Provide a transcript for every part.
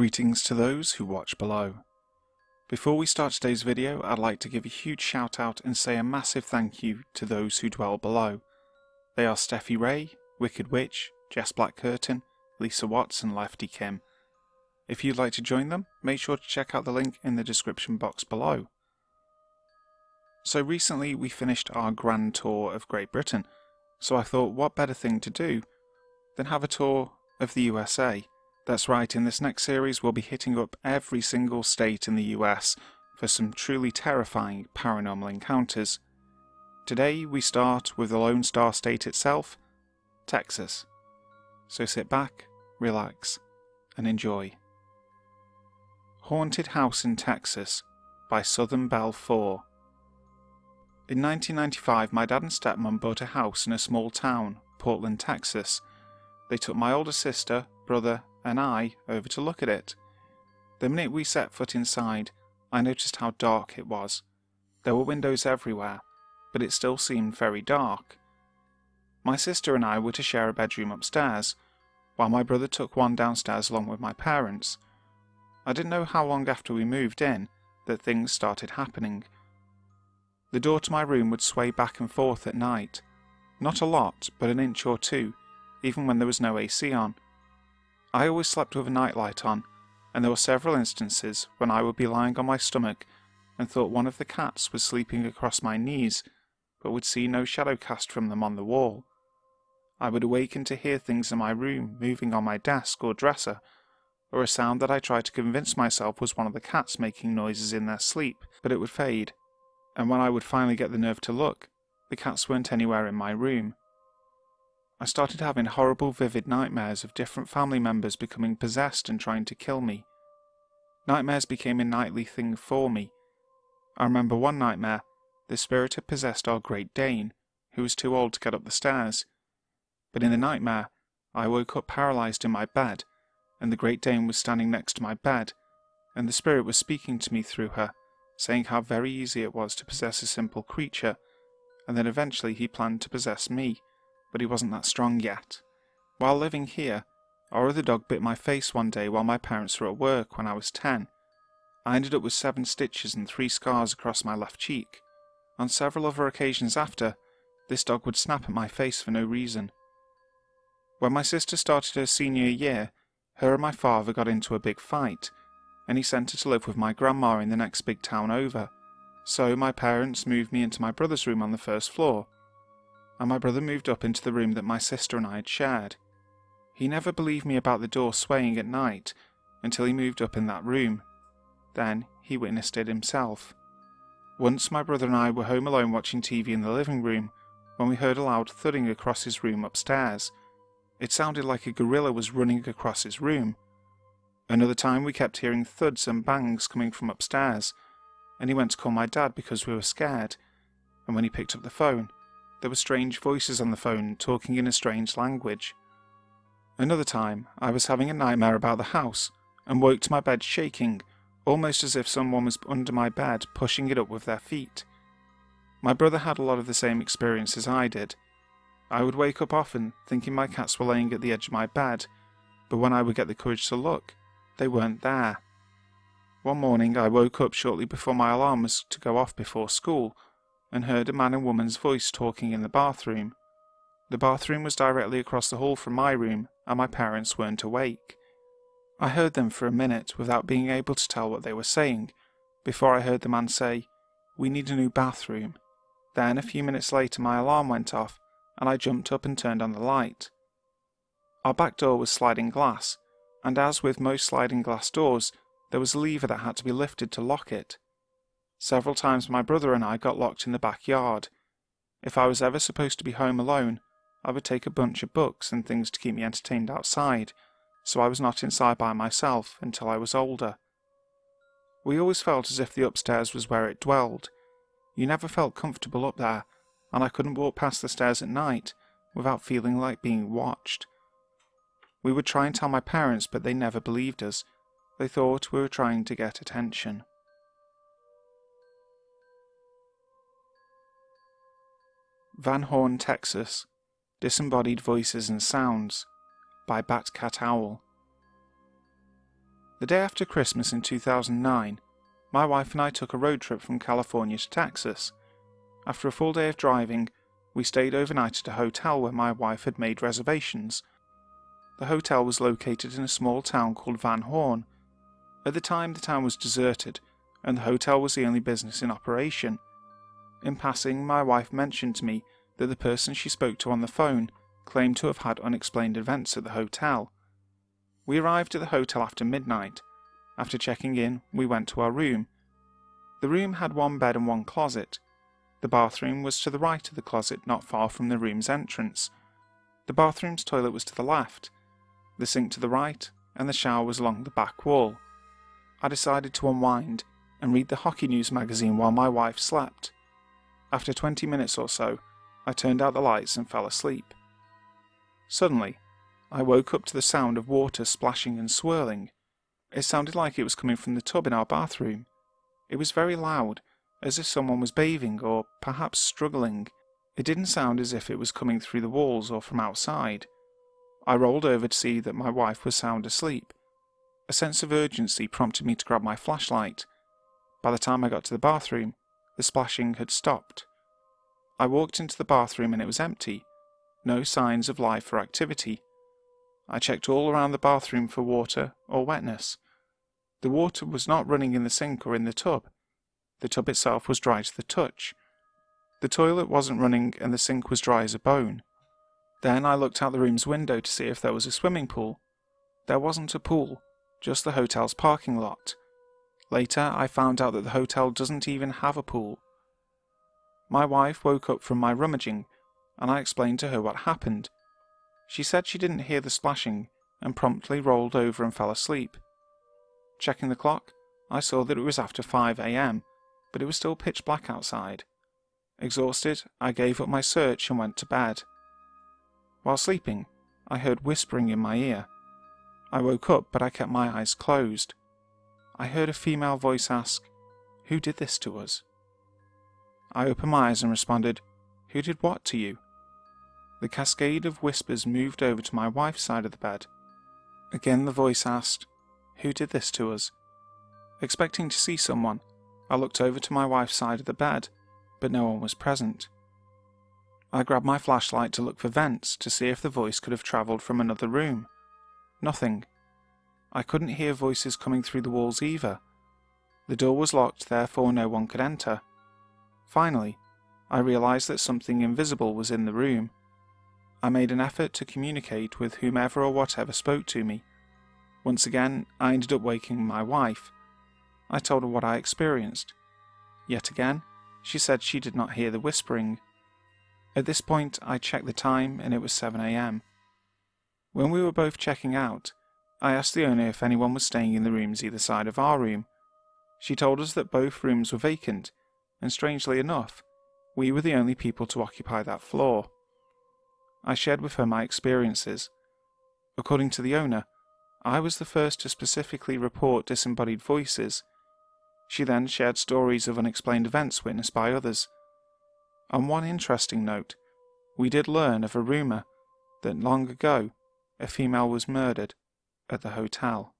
Greetings to those who watch below. Before we start today's video, I'd like to give a huge shout out and say a massive thank you to those who dwell below. They are Steffi Ray, Wicked Witch, Jess Black Curtain, Lisa Watson, and Lefty Kim. If you'd like to join them, make sure to check out the link in the description box below. So recently we finished our grand tour of Great Britain, so I thought what better thing to do than have a tour of the USA. That's right, in this next series we'll be hitting up every single state in the US for some truly terrifying paranormal encounters. Today we start with the Lone Star State itself, Texas. So sit back, relax, and enjoy. Haunted House in Texas by Southern Belle Four. In 1995 my dad and stepmom bought a house in a small town, Portland, Texas. They took my older sister, brother, and I over to look at it. The minute we set foot inside, I noticed how dark it was. There were windows everywhere, but it still seemed very dark. My sister and I were to share a bedroom upstairs, while my brother took one downstairs along with my parents. I didn't know how long after we moved in that things started happening. The door to my room would sway back and forth at night. Not a lot, but an inch or two, even when there was no AC on. I always slept with a nightlight on, and there were several instances when I would be lying on my stomach and thought one of the cats was sleeping across my knees, but would see no shadow cast from them on the wall. I would awaken to hear things in my room moving on my desk or dresser, or a sound that I tried to convince myself was one of the cats making noises in their sleep, but it would fade, and when I would finally get the nerve to look, the cats weren't anywhere in my room. I started having horrible vivid nightmares of different family members becoming possessed and trying to kill me. Nightmares became a nightly thing for me. I remember one nightmare, the spirit had possessed our Great Dane, who was too old to get up the stairs. But in the nightmare, I woke up paralysed in my bed, and the Great Dane was standing next to my bed, and the spirit was speaking to me through her, saying how very easy it was to possess a simple creature, and that eventually he planned to possess me. But he wasn't that strong yet. While living here, our other dog bit my face one day while my parents were at work when I was 10. I ended up with 7 stitches and 3 scars across my left cheek. On several other occasions after, this dog would snap at my face for no reason. When my sister started her senior year, her and my father got into a big fight, and he sent her to live with my grandma in the next big town over. So my parents moved me into my brother's room on the first floor, and my brother moved up into the room that my sister and I had shared. He never believed me about the door swaying at night until he moved up in that room. Then he witnessed it himself. Once my brother and I were home alone watching TV in the living room when we heard a loud thudding across his room upstairs. It sounded like a gorilla was running across his room. Another time we kept hearing thuds and bangs coming from upstairs, and he went to call my dad because we were scared, and when he picked up the phone, there were strange voices on the phone talking in a strange language. Another time, I was having a nightmare about the house and woke to my bed shaking, almost as if someone was under my bed pushing it up with their feet. My brother had a lot of the same experience as I did. I would wake up often thinking my cats were laying at the edge of my bed, but when I would get the courage to look, they weren't there. One morning I woke up shortly before my alarm was to go off before school, and heard a man and woman's voice talking in the bathroom. The bathroom was directly across the hall from my room, and my parents weren't awake. I heard them for a minute without being able to tell what they were saying, before I heard the man say, "We need a new bathroom." Then a few minutes later my alarm went off, and I jumped up and turned on the light. Our back door was sliding glass, and as with most sliding glass doors, there was a lever that had to be lifted to lock it. Several times my brother and I got locked in the backyard. If I was ever supposed to be home alone, I would take a bunch of books and things to keep me entertained outside, so I was not inside by myself until I was older. We always felt as if the upstairs was where it dwelled. You never felt comfortable up there, and I couldn't walk past the stairs at night without feeling like being watched. We would try and tell my parents, but they never believed us. They thought we were trying to get attention. Van Horn, Texas, Disembodied Voices and Sounds by BatCatOwl. The day after Christmas in 2009, my wife and I took a road trip from California to Texas. After a full day of driving, we stayed overnight at a hotel where my wife had made reservations. The hotel was located in a small town called Van Horn. At the time, the town was deserted, and the hotel was the only business in operation. In passing, my wife mentioned to me that the person she spoke to on the phone claimed to have had unexplained events at the hotel. We arrived at the hotel after midnight. After checking in, we went to our room. The room had one bed and one closet. The bathroom was to the right of the closet, not far from the room's entrance. The bathroom's toilet was to the left, the sink to the right, and the shower was along the back wall. I decided to unwind and read the Hockey News magazine while my wife slept. After 20 minutes or so, I turned out the lights and fell asleep. Suddenly, I woke up to the sound of water splashing and swirling. It sounded like it was coming from the tub in our bathroom. It was very loud, as if someone was bathing or perhaps struggling. It didn't sound as if it was coming through the walls or from outside. I rolled over to see that my wife was sound asleep. A sense of urgency prompted me to grab my flashlight. By the time I got to the bathroom, the splashing had stopped. I walked into the bathroom and it was empty. No signs of life or activity. I checked all around the bathroom for water or wetness. The water was not running in the sink or in the tub. The tub itself was dry to the touch. The toilet wasn't running and the sink was dry as a bone. Then I looked out the room's window to see if there was a swimming pool. There wasn't a pool, just the hotel's parking lot. Later, I found out that the hotel doesn't even have a pool. My wife woke up from my rummaging, and I explained to her what happened. She said she didn't hear the splashing, and promptly rolled over and fell asleep. Checking the clock, I saw that it was after 5 a.m, but it was still pitch black outside. Exhausted, I gave up my search and went to bed. While sleeping, I heard whispering in my ear. I woke up, but I kept my eyes closed. I heard a female voice ask, "Who did this to us?" I opened my eyes and responded, "Who did what to you?" The cascade of whispers moved over to my wife's side of the bed. Again the voice asked, "Who did this to us?" Expecting to see someone, I looked over to my wife's side of the bed, but no one was present. I grabbed my flashlight to look for vents to see if the voice could have travelled from another room. Nothing. I couldn't hear voices coming through the walls either. The door was locked, therefore no one could enter. Finally, I realised that something invisible was in the room. I made an effort to communicate with whomever or whatever spoke to me. Once again, I ended up waking my wife. I told her what I experienced. Yet again, she said she did not hear the whispering. At this point, I checked the time and it was 7 a.m. When we were both checking out, I asked the owner if anyone was staying in the rooms either side of our room. She told us that both rooms were vacant, and strangely enough, we were the only people to occupy that floor. I shared with her my experiences. According to the owner, I was the first to specifically report disembodied voices. She then shared stories of unexplained events witnessed by others. On one interesting note, we did learn of a rumour that long ago a female was murdered at the hotel.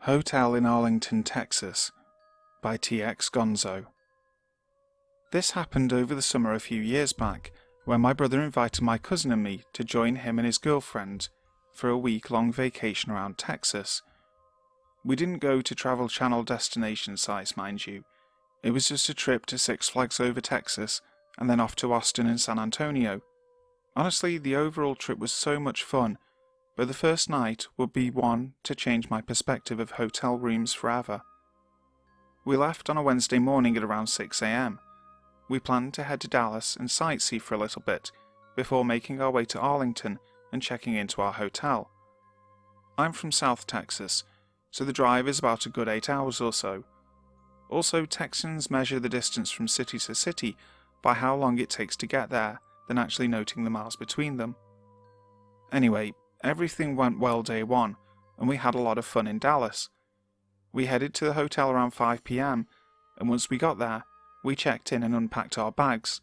Hotel in Arlington, Texas, by TX Gonzo. This happened over the summer a few years back, when my brother invited my cousin and me to join him and his girlfriend for a week-long vacation around Texas. We didn't go to Travel Channel destination sites, mind you. It was just a trip to Six Flags Over Texas, and then off to Austin and San Antonio. Honestly, the overall trip was so much fun, but the first night would be one to change my perspective of hotel rooms forever. We left on a Wednesday morning at around 6 a.m. We planned to head to Dallas and sightsee for a little bit, before making our way to Arlington and checking into our hotel. I'm from South Texas, so the drive is about a good 8 hours or so. Also, Texans measure the distance from city to city by how long it takes to get there, than actually noting the miles between them. Anyway, everything went well day one, and we had a lot of fun in Dallas. We headed to the hotel around 5 p.m, and once we got there, we checked in and unpacked our bags.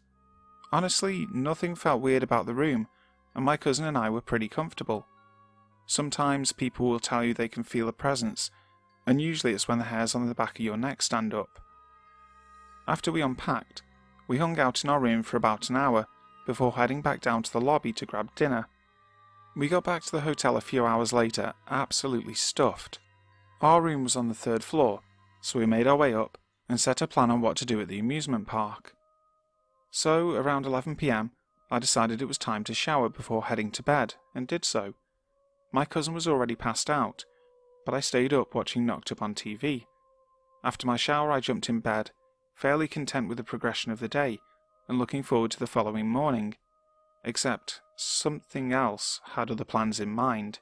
Honestly, nothing felt weird about the room, and my cousin and I were pretty comfortable. Sometimes people will tell you they can feel a presence, and usually it's when the hairs on the back of your neck stand up. After we unpacked, we hung out in our room for about an hour before heading back down to the lobby to grab dinner. We got back to the hotel a few hours later, absolutely stuffed. Our room was on the third floor, so we made our way up and set a plan on what to do at the amusement park. So, around 11 PM, I decided it was time to shower before heading to bed, and did so. My cousin was already passed out, but I stayed up watching Knocked Up on TV. After my shower I jumped in bed, fairly content with the progression of the day, and looking forward to the following morning. Except, something else had other plans in mind.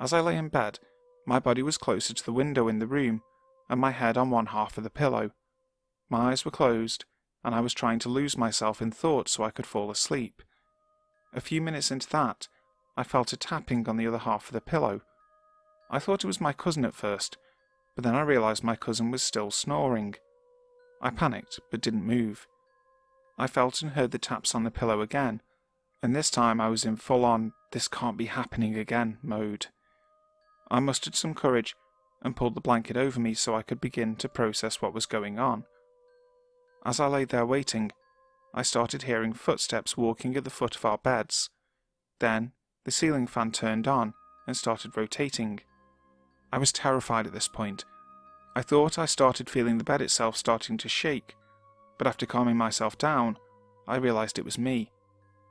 As I lay in bed, my body was closer to the window in the room, and my head on one half of the pillow. My eyes were closed, and I was trying to lose myself in thought so I could fall asleep. A few minutes into that, I felt a tapping on the other half of the pillow. I thought it was my cousin at first, but then I realised my cousin was still snoring. I panicked, but didn't move. I felt and heard the taps on the pillow again, and this time I was in full-on, this can't be happening again mode. I mustered some courage and pulled the blanket over me so I could begin to process what was going on. As I lay there waiting, I started hearing footsteps walking at the foot of our beds. Then, the ceiling fan turned on and started rotating. I was terrified at this point. I thought I started feeling the bed itself starting to shake, but after calming myself down, I realised it was me.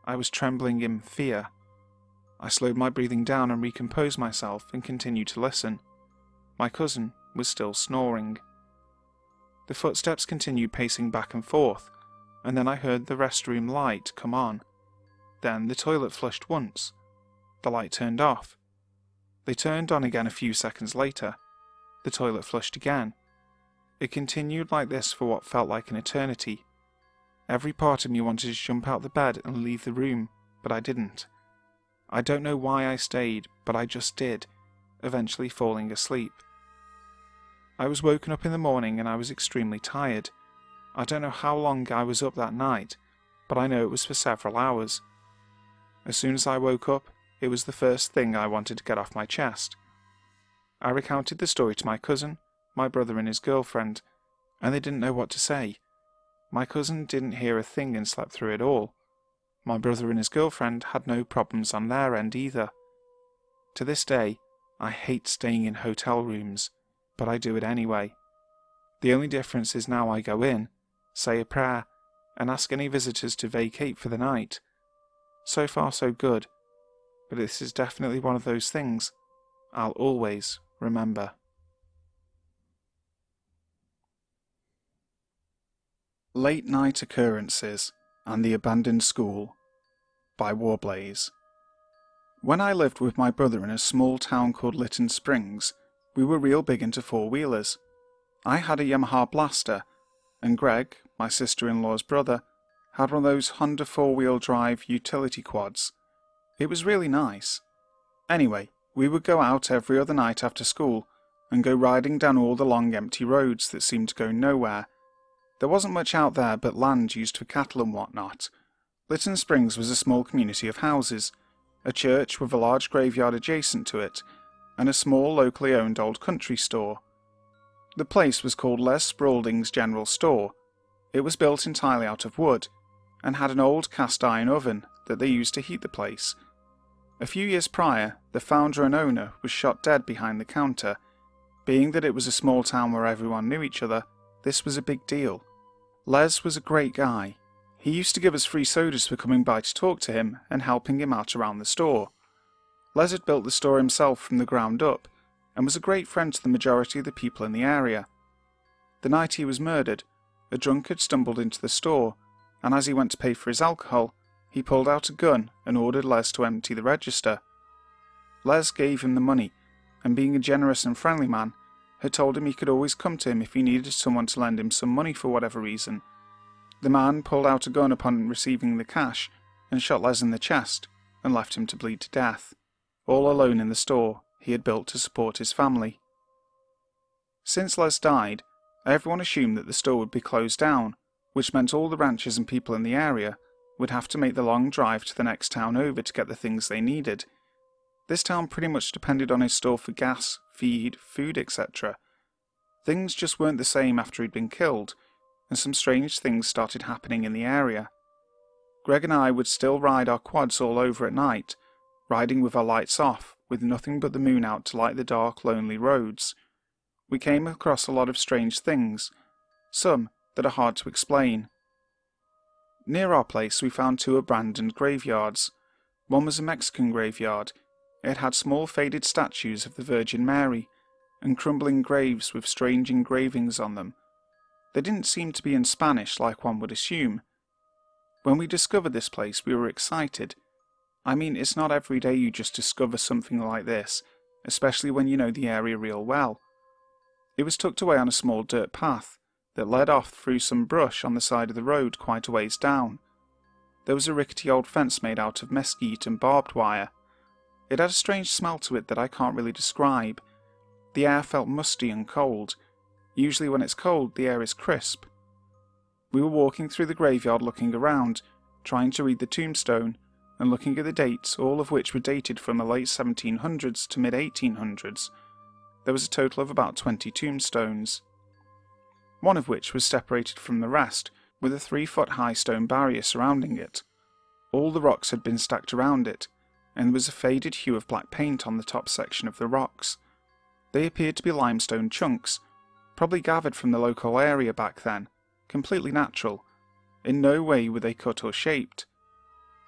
I was trembling in fear. I slowed my breathing down and recomposed myself and continued to listen. My cousin was still snoring. The footsteps continued pacing back and forth, and then I heard the restroom light come on. Then the toilet flushed once. The light turned off. They turned on again a few seconds later. The toilet flushed again. It continued like this for what felt like an eternity. Every part of me wanted to jump out the bed and leave the room, but I didn't. I don't know why I stayed, but I just did, eventually falling asleep. I was woken up in the morning and I was extremely tired. I don't know how long I was up that night, but I know it was for several hours. As soon as I woke up, it was the first thing I wanted to get off my chest. I recounted the story to my cousin, my brother and his girlfriend, and they didn't know what to say. My cousin didn't hear a thing and slept through it all. My brother and his girlfriend had no problems on their end either. To this day, I hate staying in hotel rooms, but I do it anyway. The only difference is now I go in, say a prayer, and ask any visitors to vacate for the night. So far so good, but this is definitely one of those things I'll always remember. Late Night Occurrences and the Abandoned School by Warblaze. When I lived with my brother in a small town called Lytton Springs, we were real big into four-wheelers. I had a Yamaha blaster, and Greg, my sister-in-law's brother, had one of those Honda four-wheel drive utility quads. It was really nice. Anyway, we would go out every other night after school, and go riding down all the long empty roads that seemed to go nowhere. There wasn't much out there but land used for cattle and whatnot. Lytton Springs was a small community of houses, a church with a large graveyard adjacent to it, and a small locally owned old country store. The place was called Les Spaulding's General Store. It was built entirely out of wood, and had an old cast iron oven that they used to heat the place. A few years prior, the founder and owner was shot dead behind the counter. Being that it was a small town where everyone knew each other, this was a big deal. Les was a great guy. He used to give us free sodas for coming by to talk to him and helping him out around the store. Les had built the store himself from the ground up, and was a great friend to the majority of the people in the area. The night he was murdered, a drunkard stumbled into the store, and as he went to pay for his alcohol, he pulled out a gun and ordered Les to empty the register. Les gave him the money, and being a generous and friendly man, had told him he could always come to him if he needed someone to lend him some money for whatever reason. The man pulled out a gun upon receiving the cash, and shot Les in the chest, and left him to bleed to death. All alone in the store he had built to support his family. Since Les died, everyone assumed that the store would be closed down, which meant all the ranchers and people in the area would have to make the long drive to the next town over to get the things they needed. This town pretty much depended on his store for gas, feed, food, etc. Things just weren't the same after he'd been killed, and some strange things started happening in the area. Greg and I would still ride our quads all over at night, riding with our lights off, with nothing but the moon out to light the dark, lonely roads. We came across a lot of strange things, some that are hard to explain. Near our place we found two abandoned graveyards. One was a Mexican graveyard. It had small faded statues of the Virgin Mary, and crumbling graves with strange engravings on them. They didn't seem to be in Spanish like one would assume. When we discovered this place, we were excited. I mean, it's not every day you just discover something like this, especially when you know the area real well. It was tucked away on a small dirt path that led off through some brush on the side of the road quite a ways down. There was a rickety old fence made out of mesquite and barbed wire. It had a strange smell to it that I can't really describe. The air felt musty and cold. Usually when it's cold, the air is crisp. We were walking through the graveyard looking around, trying to read the tombstone, and looking at the dates, all of which were dated from the late 1700s to mid-1800s. There was a total of about 20 tombstones, one of which was separated from the rest with a 3-foot-high stone barrier surrounding it. All the rocks had been stacked around it, and there was a faded hue of black paint on the top section of the rocks. They appeared to be limestone chunks, probably gathered from the local area back then, completely natural. In no way were they cut or shaped.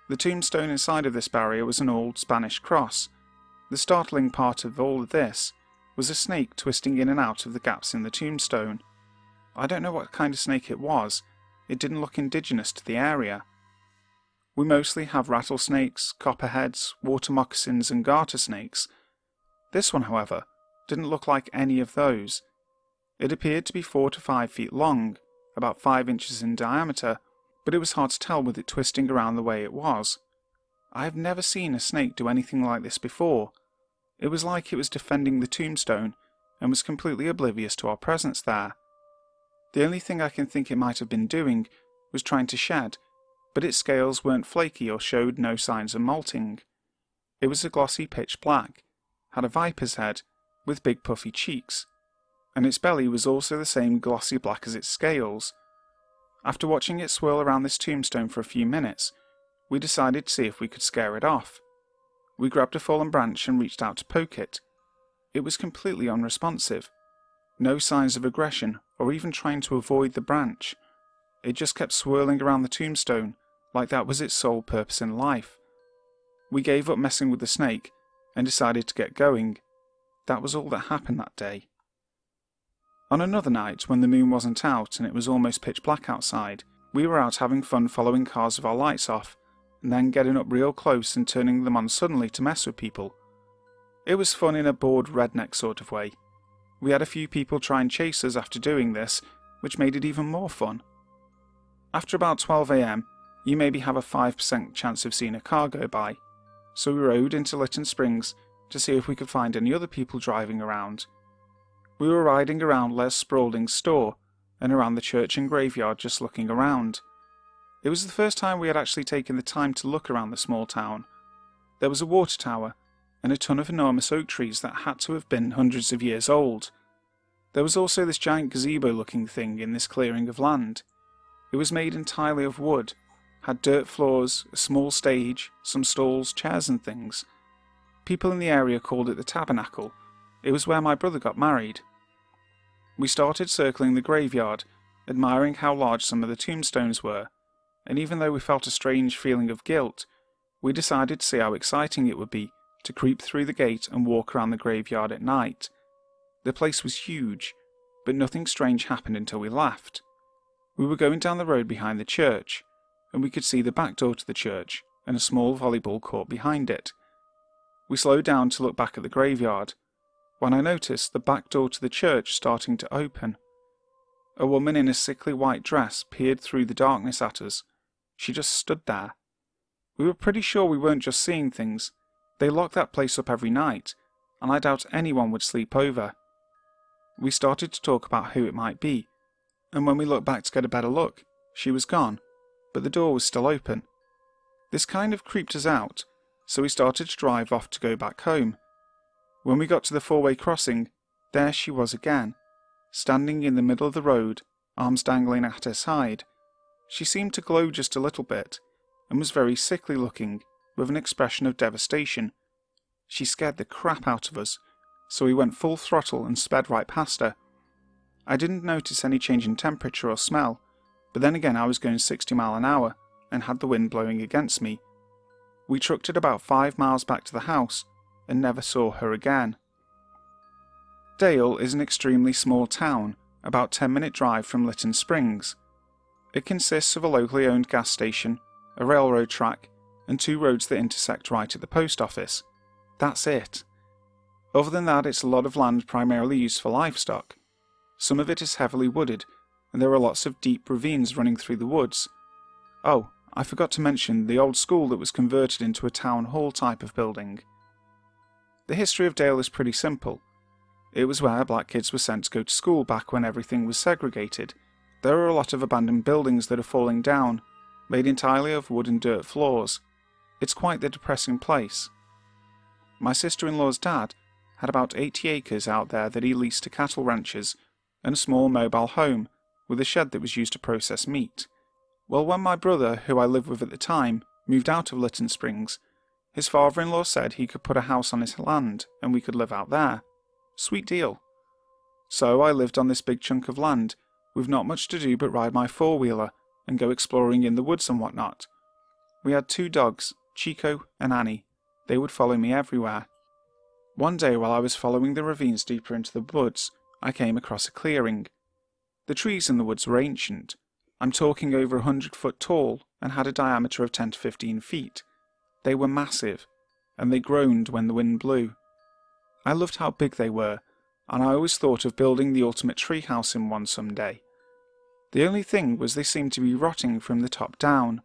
The tombstone inside of this barrier was an old Spanish cross. The startling part of all of this was a snake twisting in and out of the gaps in the tombstone. I don't know what kind of snake it was. It didn't look indigenous to the area. We mostly have rattlesnakes, copperheads, water moccasins and garter snakes. This one, however, didn't look like any of those. It appeared to be 4 to 5 feet long, about 5 inches in diameter, but it was hard to tell with it twisting around the way it was. I have never seen a snake do anything like this before. It was like it was defending the tombstone and was completely oblivious to our presence there. The only thing I can think it might have been doing was trying to shed, but its scales weren't flaky or showed no signs of molting. It was a glossy pitch black, had a viper's head, with big puffy cheeks, and its belly was also the same glossy black as its scales. After watching it swirl around this tombstone for a few minutes, we decided to see if we could scare it off. We grabbed a fallen branch and reached out to poke it. It was completely unresponsive. No signs of aggression or even trying to avoid the branch. It just kept swirling around the tombstone, like that was its sole purpose in life. We gave up messing with the snake and decided to get going. That was all that happened that day. On another night, when the moon wasn't out and it was almost pitch black outside, we were out having fun following cars with our lights off, and then getting up real close and turning them on suddenly to mess with people. It was fun in a bored redneck sort of way. We had a few people try and chase us after doing this, which made it even more fun. After about 12 AM, you maybe have a 5% chance of seeing a car go by, so we rode into Lytton Springs to see if we could find any other people driving around. We were riding around Les Spaulding's store and around the church and graveyard just looking around. It was the first time we had actually taken the time to look around the small town. There was a water tower and a ton of enormous oak trees that had to have been hundreds of years old. There was also this giant gazebo looking thing in this clearing of land. It was made entirely of wood, had dirt floors, a small stage, some stalls, chairs and things. People in the area called it the Tabernacle. It was where my brother got married. We started circling the graveyard, admiring how large some of the tombstones were, and even though we felt a strange feeling of guilt, we decided to see how exciting it would be to creep through the gate and walk around the graveyard at night. The place was huge, but nothing strange happened until we left. We were going down the road behind the church, and we could see the back door to the church and a small volleyball court behind it. We slowed down to look back at the graveyard, when I noticed the back door to the church starting to open. A woman in a sickly white dress peered through the darkness at us. She just stood there. We were pretty sure we weren't just seeing things. They locked that place up every night, and I doubt anyone would sleep over. We started to talk about who it might be, and when we looked back to get a better look, she was gone, but the door was still open, This kind of creeped us out, so we started to drive off to go back home. When we got to the four-way crossing, there she was again, standing in the middle of the road, arms dangling at her side. She seemed to glow just a little bit, and was very sickly looking, with an expression of devastation. She scared the crap out of us, so we went full throttle and sped right past her. I didn't notice any change in temperature or smell, but then again I was going 60 miles an hour, and had the wind blowing against me. We trucked it about 5 miles back to the house, and never saw her again. Dale is an extremely small town, about 10-minute drive from Lytton Springs. It consists of a locally owned gas station, a railroad track, and 2 roads that intersect right at the post office. That's it. Other than that, it's a lot of land primarily used for livestock. Some of it is heavily wooded, and there are lots of deep ravines running through the woods. Oh, I forgot to mention the old school that was converted into a town hall type of building. The history of Dale is pretty simple. It was where black kids were sent to go to school back when everything was segregated. There are a lot of abandoned buildings that are falling down, made entirely of wood and dirt floors. It's quite the depressing place. My sister-in-law's dad had about 80 acres out there that he leased to cattle ranchers, and a small mobile home, with a shed that was used to process meat. Well, when my brother, who I lived with at the time, moved out of Lytton Springs, his father-in-law said he could put a house on his land, and we could live out there. Sweet deal. So I lived on this big chunk of land, with not much to do but ride my four-wheeler, and go exploring in the woods and whatnot. We had 2 dogs, Chico and Annie. They would follow me everywhere. One day while I was following the ravines deeper into the woods, I came across a clearing. The trees in the woods were ancient. I'm talking over 100 foot tall and had a diameter of 10 to 15 feet. They were massive, and they groaned when the wind blew. I loved how big they were, and I always thought of building the ultimate treehouse in one someday. The only thing was they seemed to be rotting from the top down.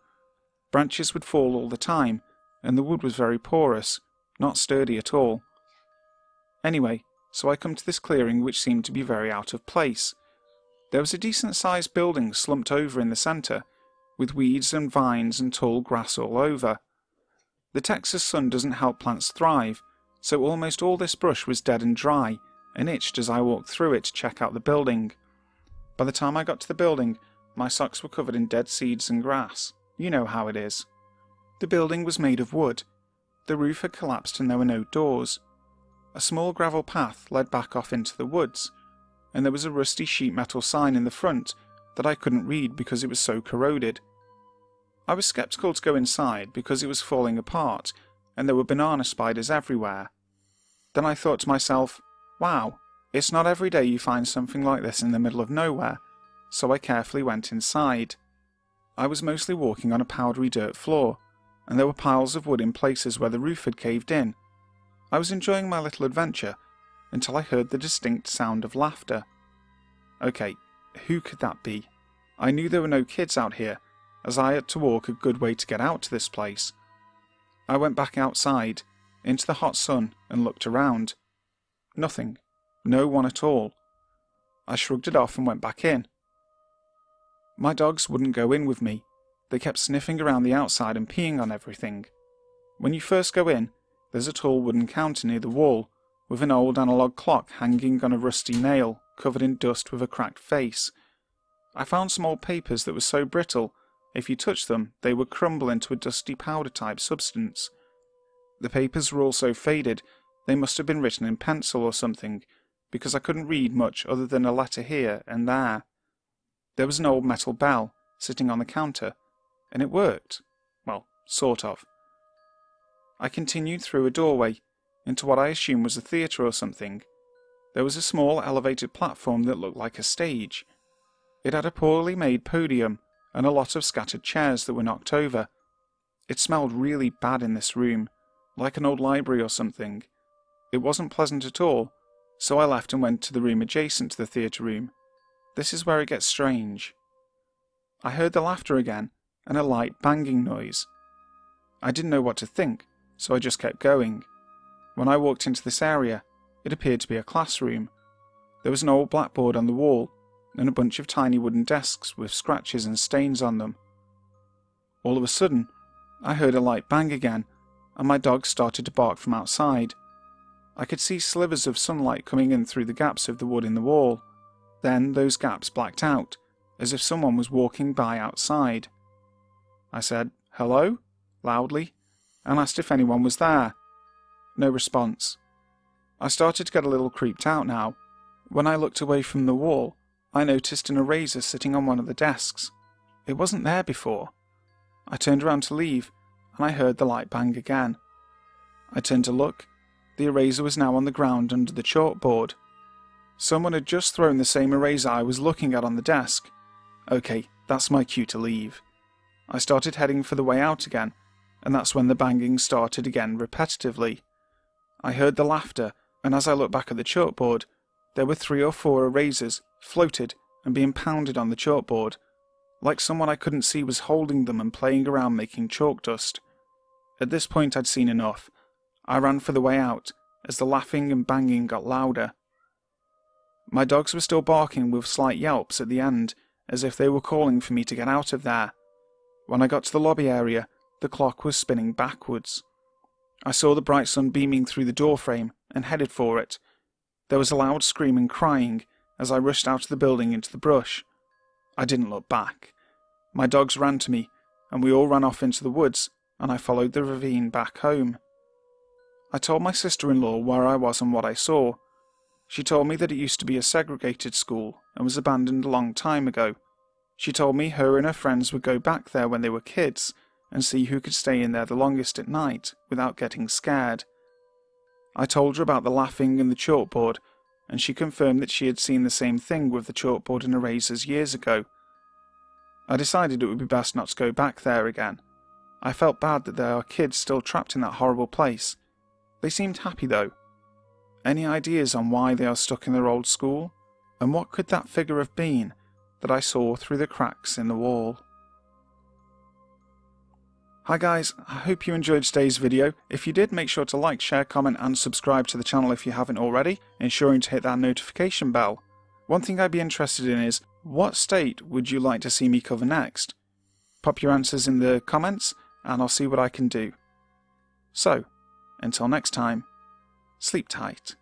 Branches would fall all the time, and the wood was very porous, not sturdy at all. Anyway, so I come to this clearing which seemed to be very out of place. There was a decent-sized building slumped over in the centre, with weeds and vines and tall grass all over. The Texas sun doesn't help plants thrive, so almost all this brush was dead and dry, and itched as I walked through it to check out the building. By the time I got to the building, my socks were covered in dead seeds and grass. You know how it is. The building was made of wood. The roof had collapsed and there were no doors. A small gravel path led back off into the woods, and there was a rusty sheet metal sign in the front that I couldn't read because it was so corroded. I was sceptical to go inside because it was falling apart, and there were banana spiders everywhere. Then I thought to myself, wow, it's not every day you find something like this in the middle of nowhere, so I carefully went inside. I was mostly walking on a powdery dirt floor, and there were piles of wood in places where the roof had caved in. I was enjoying my little adventure, until I heard the distinct sound of laughter. Okay, who could that be? I knew there were no kids out here, as I had to walk a good way to get out to this place. I went back outside, into the hot sun, and looked around. Nothing. No one at all. I shrugged it off and went back in. My dogs wouldn't go in with me. They kept sniffing around the outside and peeing on everything. When you first go in, there's a tall wooden counter near the wall, with an old analogue clock hanging on a rusty nail, covered in dust with a cracked face. I found some old papers that were so brittle, if you touched them, they would crumble into a dusty powder-type substance. The papers were also faded. They must have been written in pencil or something, because I couldn't read much other than a letter here and there. There was an old metal bell, sitting on the counter, and it worked. Well, sort of. I continued through a doorway, into what I assumed was a theatre or something. There was a small elevated platform that looked like a stage. It had a poorly made podium, and a lot of scattered chairs that were knocked over. It smelled really bad in this room, like an old library or something. It wasn't pleasant at all, so I left and went to the room adjacent to the theatre room. This is where it gets strange. I heard the laughter again, and a light banging noise. I didn't know what to think, so I just kept going. When I walked into this area, it appeared to be a classroom. There was an old blackboard on the wall, and a bunch of tiny wooden desks with scratches and stains on them. All of a sudden, I heard a light bang again, and my dog started to bark from outside. I could see slivers of sunlight coming in through the gaps of the wood in the wall. Then those gaps blacked out, as if someone was walking by outside. I said, "Hello?" loudly, and asked if anyone was there. No response. I started to get a little creeped out now. When I looked away from the wall, I noticed an eraser sitting on one of the desks. It wasn't there before. I turned around to leave, and I heard the light bang again. I turned to look. The eraser was now on the ground under the chalkboard. Someone had just thrown the same eraser I was looking at on the desk. Okay, that's my cue to leave. I started heading for the way out again, and that's when the banging started again repetitively. I heard the laughter, and as I looked back at the chalkboard, there were 3 or 4 erasers floated and being pounded on the chalkboard, like someone I couldn't see was holding them and playing around making chalk dust. At this point I'd seen enough. I ran for the way out, as the laughing and banging got louder. My dogs were still barking with slight yelps at the end, as if they were calling for me to get out of there. When I got to the lobby area, the clock was spinning backwards. I saw the bright sun beaming through the doorframe and headed for it. There was a loud scream and crying as I rushed out of the building into the brush. I didn't look back. My dogs ran to me, and we all ran off into the woods, and I followed the ravine back home. I told my sister-in-law where I was and what I saw. She told me that it used to be a segregated school and was abandoned a long time ago. She told me her and her friends would go back there when they were kids and see who could stay in there the longest at night without getting scared. I told her about the laughing and the chalkboard, and she confirmed that she had seen the same thing with the chalkboard and erasers years ago. I decided it would be best not to go back there again. I felt bad that there are kids still trapped in that horrible place. They seemed happy though. Any ideas on why they are stuck in their old school? And what could that figure have been that I saw through the cracks in the wall? Hi guys, I hope you enjoyed today's video. If you did, make sure to like, share, comment and subscribe to the channel if you haven't already, ensuring to hit that notification bell. One thing I'd be interested in is, what state would you like to see me cover next? Pop your answers in the comments and I'll see what I can do. So, until next time, sleep tight.